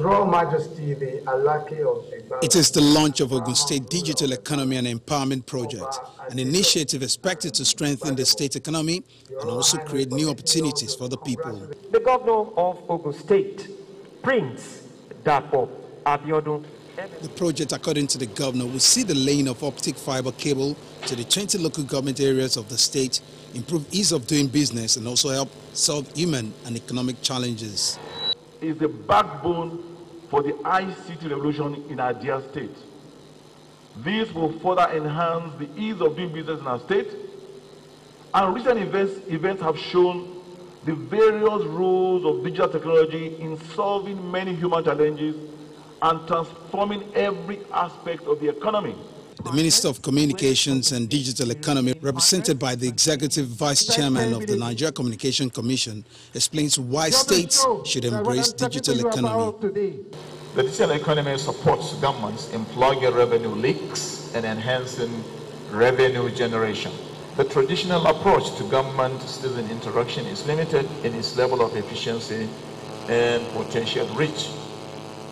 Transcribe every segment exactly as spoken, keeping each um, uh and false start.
Royal Majesty, the Alake of Zimbabwe. It is the launch of Ogun State Digital Economy and Empowerment Project, an initiative expected to strengthen the state economy and also create new opportunities for the people. The governor of Ogun State, Prince Dapo Abiodun. The project, according to the governor, will see the laying of optic fiber cable to the twenty local government areas of the state, improve ease of doing business, and also help solve human and economic challenges. Is the backbone for the I C T revolution in our dear state. This will further enhance the ease of doing business in our state, and recent events, events have shown the various roles of digital technology in solving many human challenges and transforming every aspect of the economy. The Minister of Communications and Digital Economy, represented by the Executive Vice Chairman of the Nigeria Communication Commission, explains why states should embrace digital economy. The digital economy supports governments in plugging revenue leaks and enhancing revenue generation. The traditional approach to government-citizen interaction is limited in its level of efficiency and potential reach.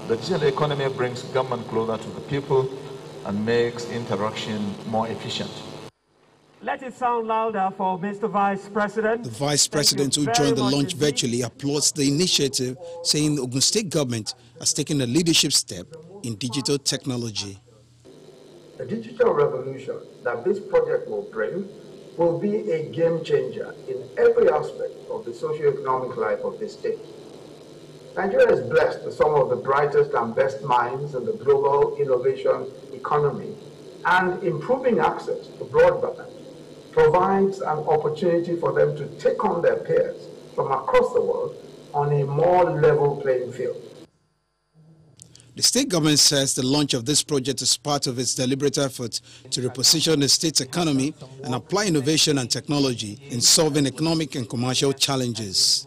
The digital economy brings government closer to the people and makes interaction more efficient. Let it sound louder for Mister Vice President. The Vice President, who joined the launch virtually, applauds the initiative, saying the Ogun State government has taken a leadership step in digital technology. The digital revolution that this project will bring will be a game changer in every aspect of the socio-economic life of the state. Nigeria is blessed with some of the brightest and best minds in the global innovation economy, and improving access to broadband provides an opportunity for them to take on their peers from across the world on a more level playing field. The state government says the launch of this project is part of its deliberate effort to reposition the state's economy and apply innovation and technology in solving economic and commercial challenges.